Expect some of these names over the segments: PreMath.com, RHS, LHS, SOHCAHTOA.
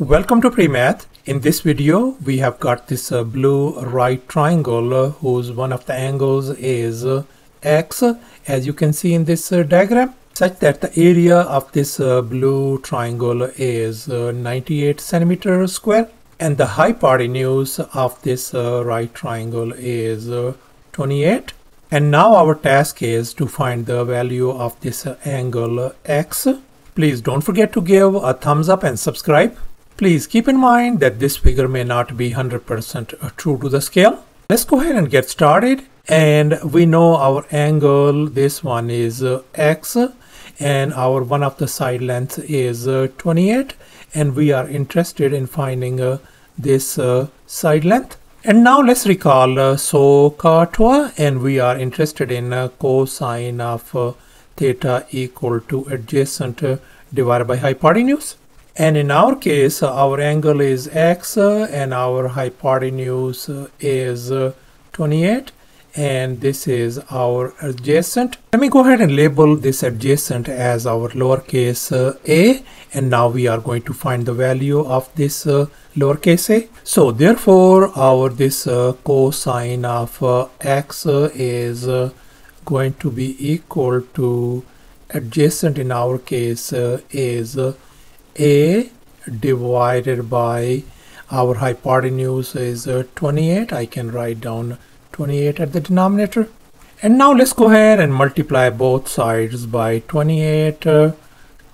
Welcome to PreMath. In this video we have got this blue right triangle whose one of the angles is x, as you can see in this diagram, such that the area of this blue triangle is 98 centimeter square and the hypotenuse of this right triangle is 28. And now our task is to find the value of this angle x. Please don't forget to give a thumbs up and subscribe. Please keep in mind that this figure may not be 100% true to the scale. Let's go ahead and get started. And we know our angle, this one is x, and our one of the side lengths is 28, and we are interested in finding this side length. And now let's recall SOHCAHTOA, and we are interested in cosine of theta equal to adjacent divided by hypotenuse. And in our case, our angle is x and our hypotenuse is 28, and this is our adjacent. Let me go ahead and label this adjacent as our lowercase a, and now we are going to find the value of this lowercase a. So therefore our this cosine of x is going to be equal to adjacent, in our case is a divided by our hypotenuse is 28. I can write down 28 at the denominator. And now let's go ahead and multiply both sides by 28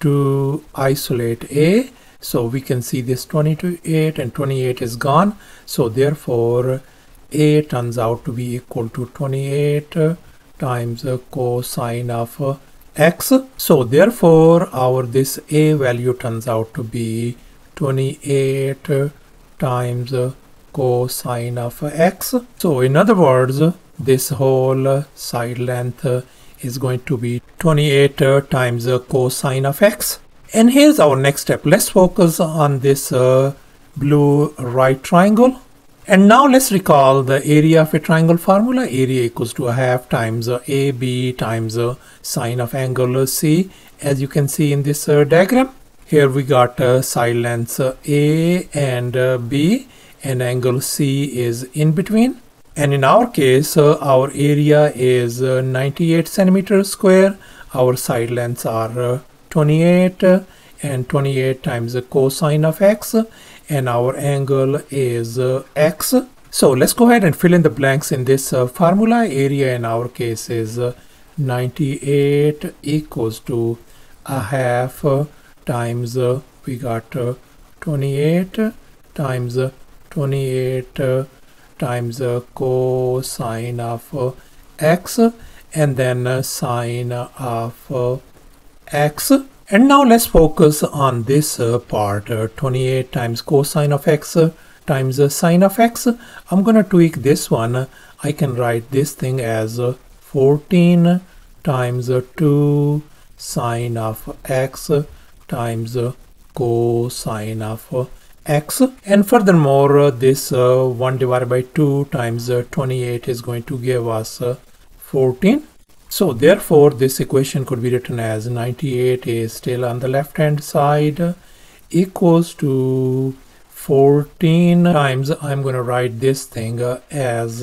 to isolate a. So we can see this 28 and 28 is gone, so therefore a turns out to be equal to 28 times cosine of x. So therefore our this a value turns out to be 28 times cosine of x. So in other words, this whole side length is going to be 28 times cosine of x. And here's our next step. Let's focus on this blue right triangle. And now let's recall the area of a triangle formula. Area equals to a half times AB times sine of angle C, as you can see in this diagram. Here we got side lengths A and B, and angle C is in between. And in our case, our area is 98 centimeter square. Our side lengths are 28 and 28 times the cosine of x, and our angle is x. So let's go ahead and fill in the blanks in this formula. Area in our case is 98 equals to a half times we got 28 times 28 times cosine of x, and then sine of x. And now let's focus on this part, 28 times cosine of x times sine of x. I'm going to tweak this one. I can write this thing as 14 times 2 sine of x times cosine of x. And furthermore, this 1 divided by 2 times 28 is going to give us 14. So therefore this equation could be written as 98 is still on the left hand side equals to 14 times, I'm going to write this thing as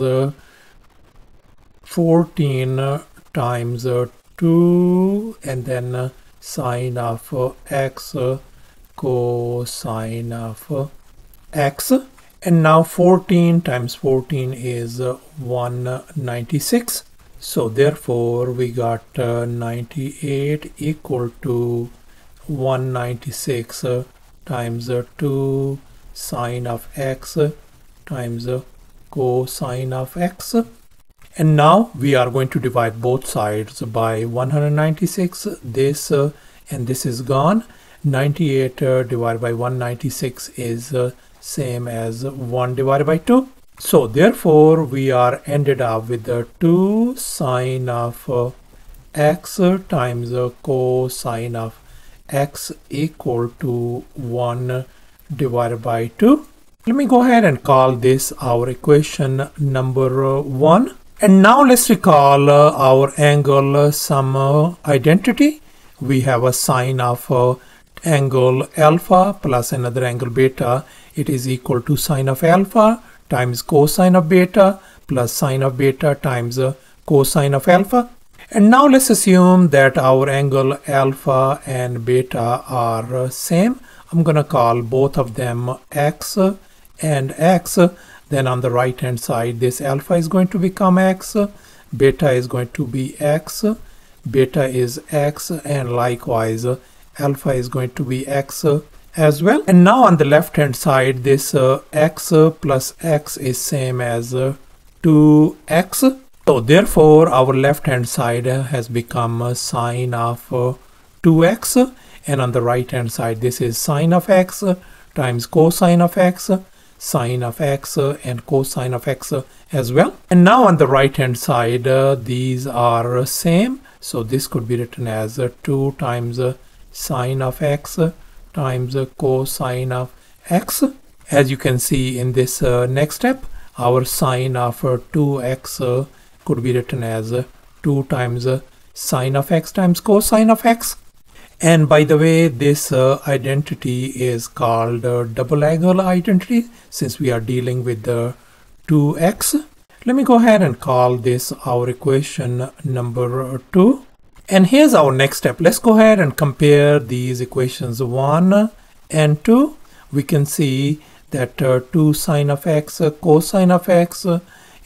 14 times 2, and then sine of x cosine of x. And now 14 times 14 is 196. So therefore we got 98 equal to 196 times 2 sine of x times cosine of x. And now we are going to divide both sides by 196. This and this is gone. 98 divided by 196 is same as 1 divided by 2. So therefore we are ended up with the 2 sine of x times cosine of x equal to 1 divided by 2. Let me go ahead and call this our equation number 1. And now let's recall our angle sum identity. We have a sine of angle alpha plus another angle beta, it is equal to sine of alpha times cosine of beta plus sine of beta times cosine of alpha. And now let's assume that our angle alpha and beta are same. I'm gonna call both of them x and x. Then on the right hand side, this alpha is going to become x, beta is going to be x, beta is x, and likewise alpha is going to be x as well. And now on the left hand side, this x plus x is same as 2x. So therefore our left hand side has become sine of 2x, and on the right hand side this is sine of x times cosine of x, sine of x and cosine of x as well. And now on the right hand side these are same, so this could be written as 2 times sine of x times cosine of x. As you can see in this next step, our sine of 2x could be written as 2 times sine of x times cosine of x. And by the way, this identity is called double angle identity, since we are dealing with the 2x. Let me go ahead and call this our equation number 2. And here's our next step. Let's go ahead and compare these equations 1 and 2. We can see that 2 sine of x cosine of x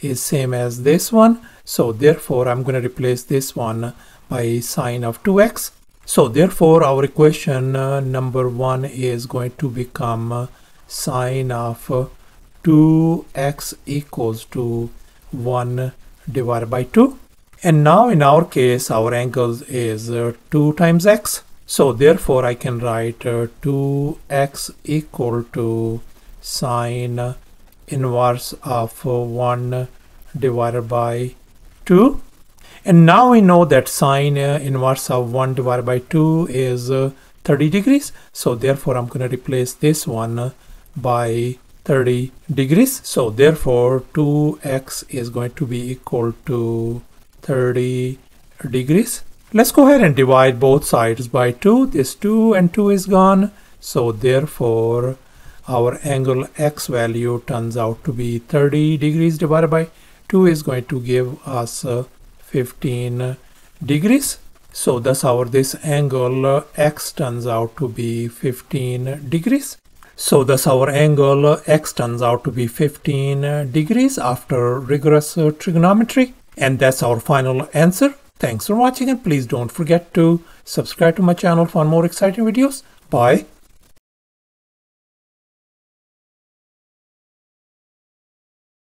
is same as this one. So therefore I'm going to replace this one by sine of 2x. So therefore our equation number 1 is going to become sine of 2x equals to 1 divided by 2. And now in our case our angle is 2 times x. So therefore I can write 2x equal to sine inverse of 1 divided by 2. And now we know that sine inverse of 1 divided by 2 is 30 degrees. So therefore I'm going to replace this one by 30 degrees. So therefore 2x is going to be equal to 30 degrees. Let's go ahead and divide both sides by 2. This 2 and 2 is gone. So therefore our angle x value turns out to be 30 degrees divided by 2 is going to give us 15 degrees. So thus our this angle x turns out to be 15 degrees. So thus our angle x turns out to be 15 degrees after rigorous trigonometry. And that's our final answer. Thanks for watching, and please don't forget to subscribe to my channel for more exciting videos. Bye.